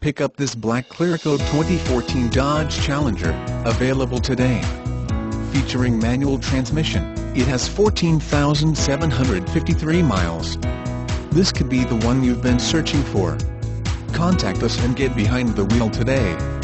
Pick up this black clear coat 2014 Dodge Challenger, available today. Featuring manual transmission, it has 14,753 miles. This could be the one you've been searching for. Contact us and get behind the wheel today.